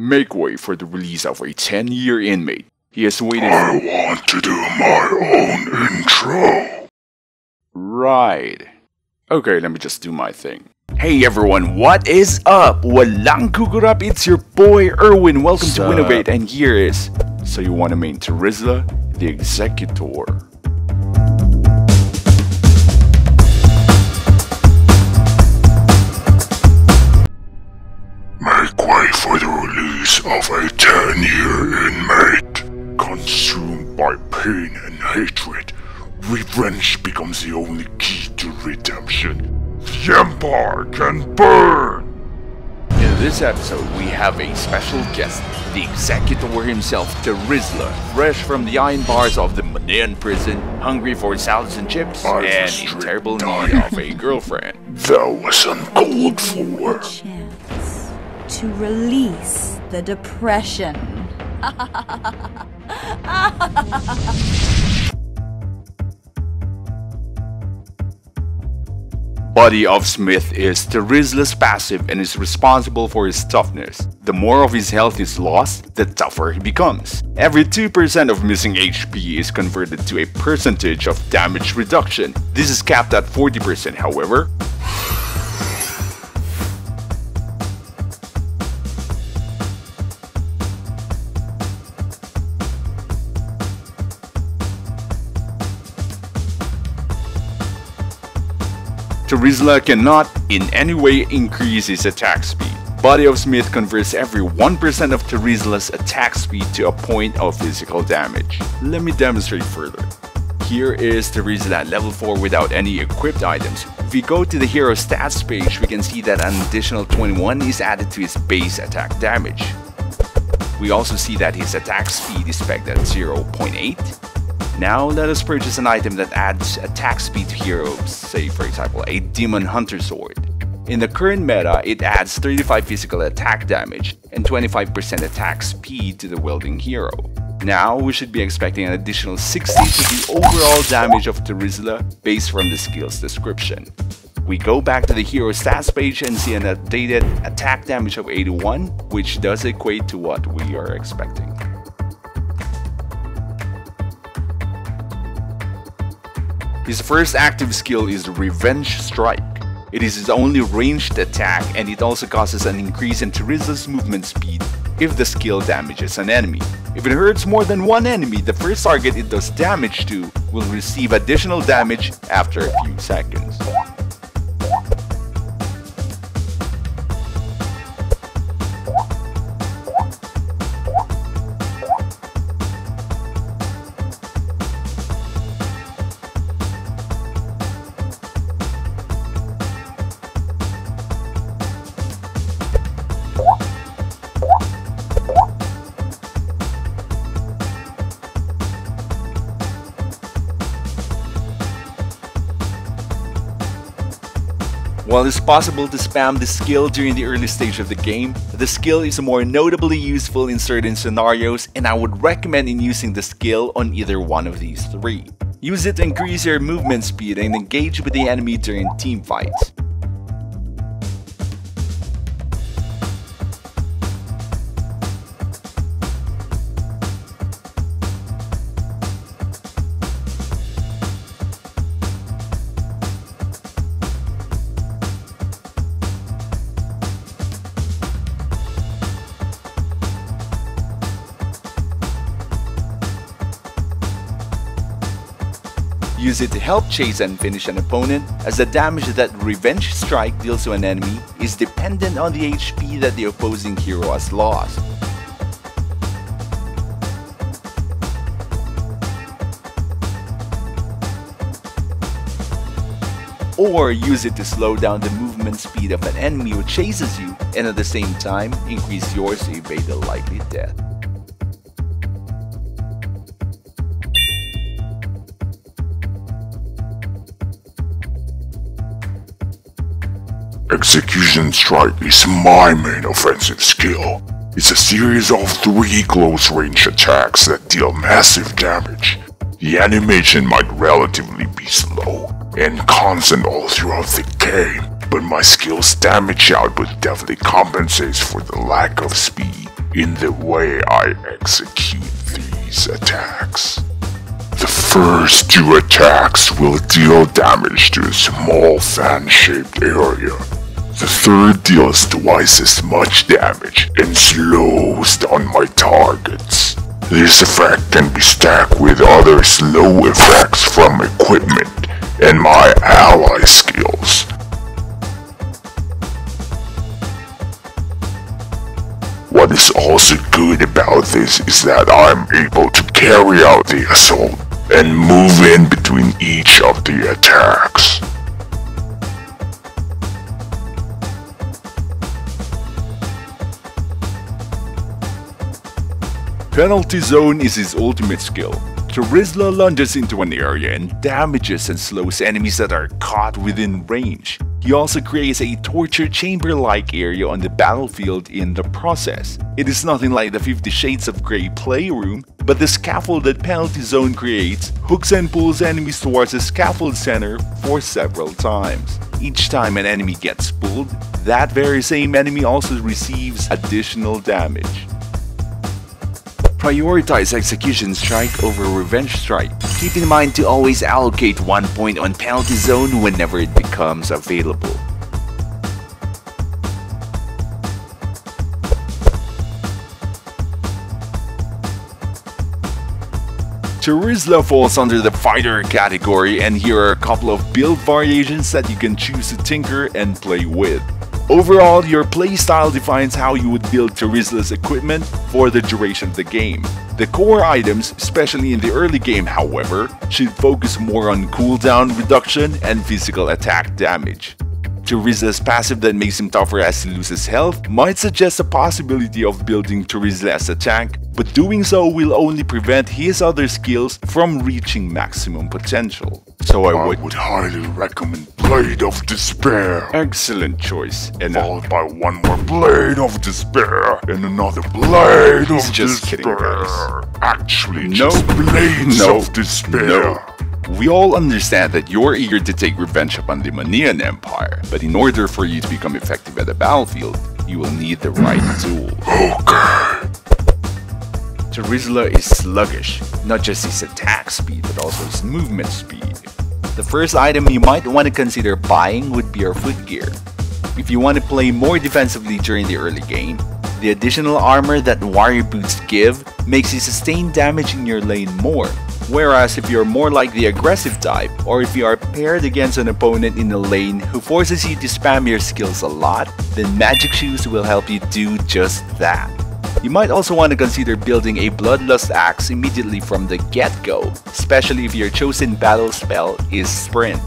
Make way for the release of a 10-year inmate. He has waited. I want to do my own intro. Right. Okay, let me just do my thing. Hey everyone, what is up? Walang kukurap, it's your boy Erwin. Welcome to Winnovate, and here is So You Wanna Main Terizla, the Executor. Make way for the release of a 10-year inmate. Consumed by pain and hatred, revenge becomes the only key to redemption. The Empire can burn! In this episode, we have a special guest, the Executor himself, Terizla, fresh from the iron bars of the Manian prison, hungry for salads and chips, and in terrible need of a girlfriend. That was uncalled for. Chance to release the depression. Body of Smith is Terizla's passive and is responsible for his toughness. The more of his health is lost, the tougher he becomes. Every 2% of missing HP is converted to a percentage of damage reduction. This is capped at 40%, however. Terizla cannot in any way increase his attack speed. Body of Smith converts every 1% of Terizla's attack speed to a point of physical damage. Let me demonstrate further. Here is Terizla at level 4 without any equipped items. If we go to the hero stats page, we can see that an additional 21 is added to his base attack damage. We also see that his attack speed is pegged at 0.8. Now let us purchase an item that adds attack speed to heroes, say for example a Demon Hunter Sword. In the current meta, it adds 35 physical attack damage and 25% attack speed to the wielding hero. Now we should be expecting an additional 60 to the overall damage of Terizla based from the skill's description. We go back to the hero stats page and see an updated attack damage of 81, which does equate to what we are expecting. His first active skill is Revenge Strike. It is his only ranged attack, and it also causes an increase in Terizla's movement speed if the skill damages an enemy. If it hurts more than one enemy, the first target it does damage to will receive additional damage after a few seconds. While it's possible to spam the skill during the early stage of the game, the skill is more notably useful in certain scenarios, and I would recommend in using the skill on either one of these three. Use it to increase your movement speed and engage with the enemy during teamfights. Use it to help chase and finish an opponent, as the damage that Revenge Strike deals to an enemy is dependent on the HP that the opposing hero has lost. Or use it to slow down the movement speed of an enemy who chases you, and at the same time increase yours to evade a likely death. Execution Strike is my main offensive skill. It's a series of 3 close-range attacks that deal massive damage. The animation might relatively be slow and constant all throughout the game, but my skill's damage output definitely compensates for the lack of speed. in the way I execute these attacks. The first two attacks will deal damage to a small fan-shaped area. The third deals twice as much damage and slows down my targets. This effect can be stacked with other slow effects from equipment and my ally skills. What is also good about this is that I'm able to carry out the assault and move in between each of the attacks. Penalty Zone is his ultimate skill. Terizla lunges into an area and damages and slows enemies that are caught within range. He also creates a torture chamber-like area on the battlefield in the process. It is nothing like the 50 Shades of Grey playroom, but the scaffold that Penalty Zone creates hooks and pulls enemies towards the scaffold center for several times. Each time an enemy gets pulled, that very same enemy also receives additional damage. Prioritize Execution Strike over Revenge Strike. Keep in mind to always allocate 1 point on Penalty Zone whenever it becomes available. Terizla falls under the fighter category, and here are a couple of build variations that you can choose to tinker and play with. Overall, your playstyle defines how you would build Terizla's equipment for the duration of the game. The core items, especially in the early game however, should focus more on cooldown reduction and physical attack damage. Terizla's passive that makes him tougher as he loses health might suggest the possibility of building Terizla as a tank, but doing so will only prevent his other skills from reaching maximum potential. So I would highly recommend Blade of Despair. Excellent choice. And followed by one more Blade of Despair and another Blade of Despair. Actually, just Blades of Despair. We all understand that you're eager to take revenge upon the Moniyan Empire, but in order for you to become effective at the battlefield, you will need the right tool. Okay. Terizla is sluggish, not just his attack speed but also his movement speed. The first item you might want to consider buying would be your footgear. If you want to play more defensively during the early game, the additional armor that warrior boots give makes you sustain damage in your lane more. Whereas if you're more like the aggressive type, or if you are paired against an opponent in a lane who forces you to spam your skills a lot, then magic shoes will help you do just that. You might also want to consider building a Bloodlust Axe immediately from the get-go, especially if your chosen battle spell is Sprint.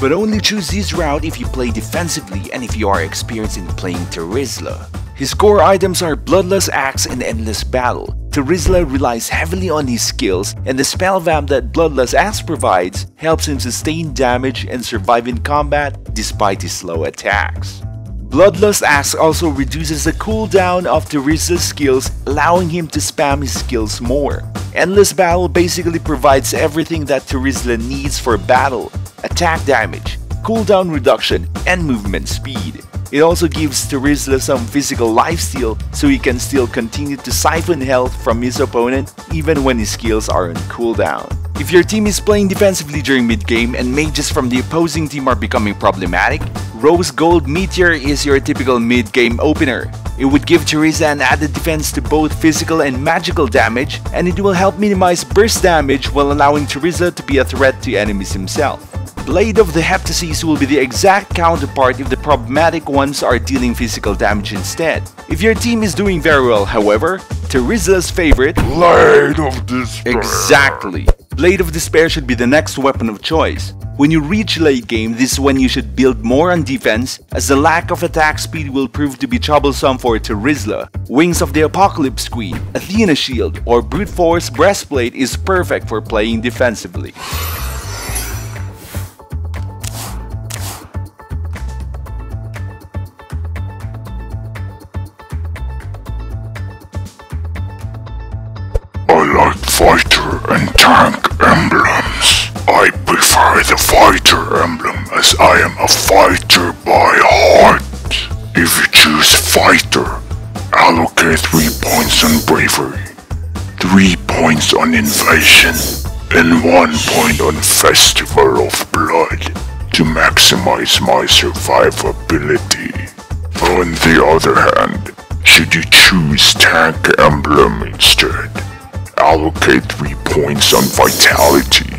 But only choose this route if you play defensively and if you are experienced in playing Terizla. His core items are Bloodlust Axe and Endless Battle. Terizla relies heavily on his skills, and the spell vamp that Bloodlust Axe provides helps him sustain damage and survive in combat despite his slow attacks. Bloodlust Axe also reduces the cooldown of Terizla's skills, allowing him to spam his skills more. Endless Battle basically provides everything that Terizla needs for battle: attack damage, cooldown reduction, and movement speed. It also gives Terizla some physical lifesteal, so he can still continue to siphon health from his opponent even when his skills are on cooldown. If your team is playing defensively during mid-game and mages from the opposing team are becoming problematic, Rose Gold Meteor is your typical mid-game opener. It would give Terizla an added defense to both physical and magical damage, and it will help minimize burst damage while allowing Terizla to be a threat to enemies himself. Blade of the Heptaseas will be the exact counterpart if the problematic ones are dealing physical damage instead. If your team is doing very well however, Terizla's favorite, Blade of Despair. Exactly! Blade of Despair should be the next weapon of choice. When you reach late game, this is when you should build more on defense, as the lack of attack speed will prove to be troublesome for Terizla. Wings of the Apocalypse Queen, Athena Shield, or Brute Force Breastplate is perfect for playing defensively. I like fighter and tank emblems. I prefer the fighter emblem as I am a fighter by heart. If you choose fighter, allocate Stormbreaker 3 points on bravery, 3 points on invasion, and 1 point on Festival of Blood to maximize my survivability. On the other hand, should you choose Tank Emblem instead, allocate 3 points on Vitality,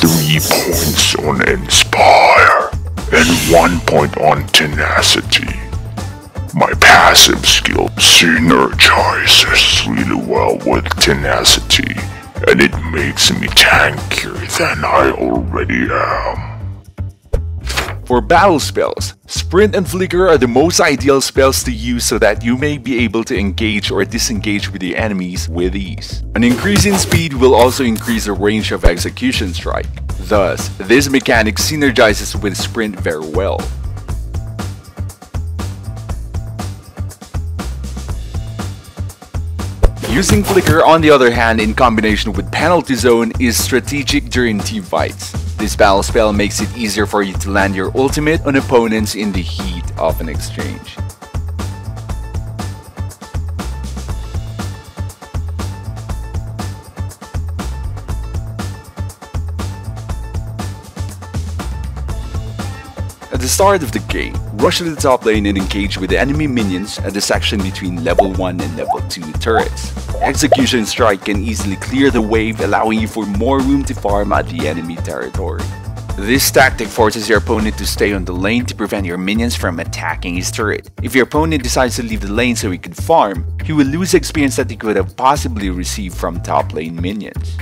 3 points on Inspire, and 1 point on Tenacity. My passive skill synergizes really well with Tenacity, and it makes me tankier than I already am. For battle spells, Sprint and Flicker are the most ideal spells to use so that you may be able to engage or disengage with the enemies with ease. An increase in speed will also increase the range of Execution Strike. Thus, this mechanic synergizes with Sprint very well. Using Flicker, on the other hand, in combination with Penalty Zone is strategic during team fights. This battle spell makes it easier for you to land your ultimate on opponents in the heat of an exchange. At the start of the game, rush to the top lane and engage with the enemy minions at the section between level 1 and level 2 turrets. Execution Strike can easily clear the wave, allowing you for more room to farm at the enemy territory. This tactic forces your opponent to stay on the lane to prevent your minions from attacking his turret. If your opponent decides to leave the lane so he could farm, he will lose experience that he could have possibly received from top lane minions.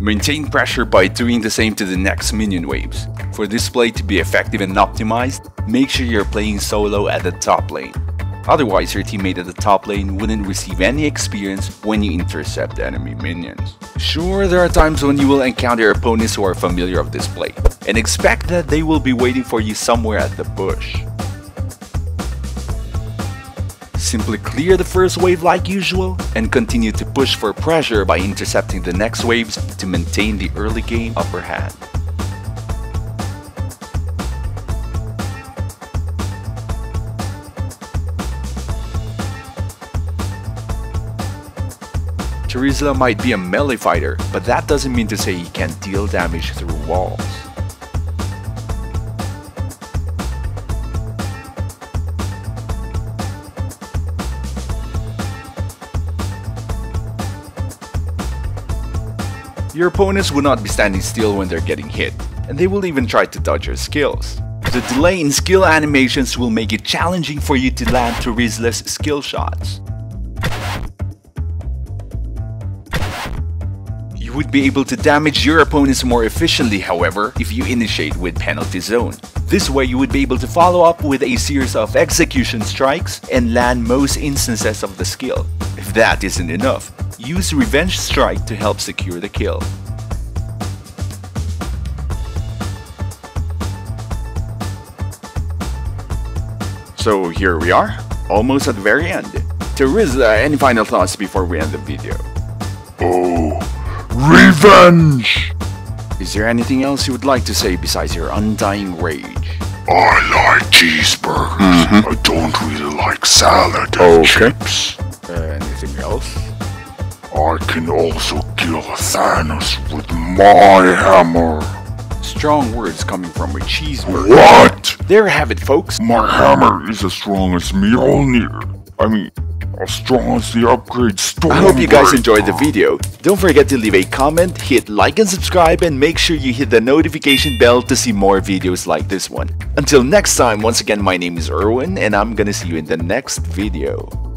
Maintain pressure by doing the same to the next minion waves. For this play to be effective and optimized, make sure you're playing solo at the top lane. Otherwise, your teammate at the top lane wouldn't receive any experience when you intercept enemy minions. Sure, there are times when you will encounter opponents who are familiar with this play, and expect that they will be waiting for you somewhere at the bush. Simply clear the first wave like usual, and continue to push for pressure by intercepting the next waves to maintain the early game upper hand. Terizla might be a melee fighter, but that doesn't mean to say he can't deal damage through walls. Your opponents will not be standing still when they're getting hit, and they will even try to dodge your skills. The delay in skill animations will make it challenging for you to land Terizla's skill shots. You would be able to damage your opponents more efficiently, however, if you initiate with Penalty Zone. This way you would be able to follow up with a series of Execution Strikes and land most instances of the skill. If that isn't enough, use Revenge Strike to help secure the kill. So here we are, almost at the very end. Terizla, any final thoughts before we end the video? Oh, revenge! Is there anything else you would like to say besides your undying rage? I like cheeseburgers. I don't really like salad and chips. Anything else? I can also kill Thanos with my hammer. Strong words coming from a cheeseburger. What? There have it, folks. My hammer is as strong as Mjolnir. I mean, as strong as the upgrade Stormbreaker. I hope you guys enjoyed the video. Don't forget to leave a comment, hit like and subscribe, and make sure you hit the notification bell to see more videos like this one. Until next time, once again, my name is Erwin, and I'm gonna see you in the next video.